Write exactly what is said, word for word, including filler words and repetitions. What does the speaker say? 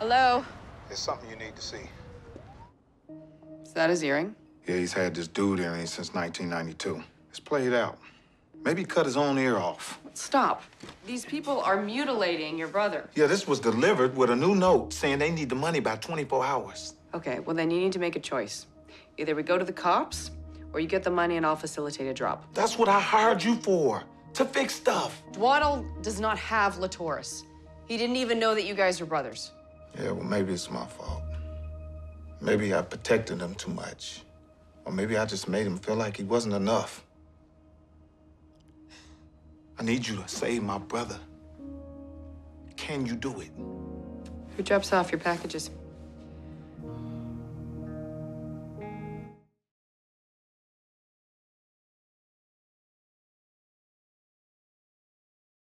Hello? There's something you need to see. Is that his earring? Yeah, he's had this dude earring since nineteen ninety-two. It's played out. Maybe cut his own ear off. Stop. These people are mutilating your brother. Yeah, this was delivered with a new note saying they need the money by twenty-four hours. Okay, well then you need to make a choice. Either we go to the cops, or you get the money and I'll facilitate a drop. That's what I hired you for, to fix stuff. Waddle does not have Latouris. He didn't even know that you guys were brothers. Yeah, well, maybe it's my fault. Maybe I protected him too much. Or maybe I just made him feel like he wasn't enough. I need you to save my brother. Can you do it? Who drops off your packages?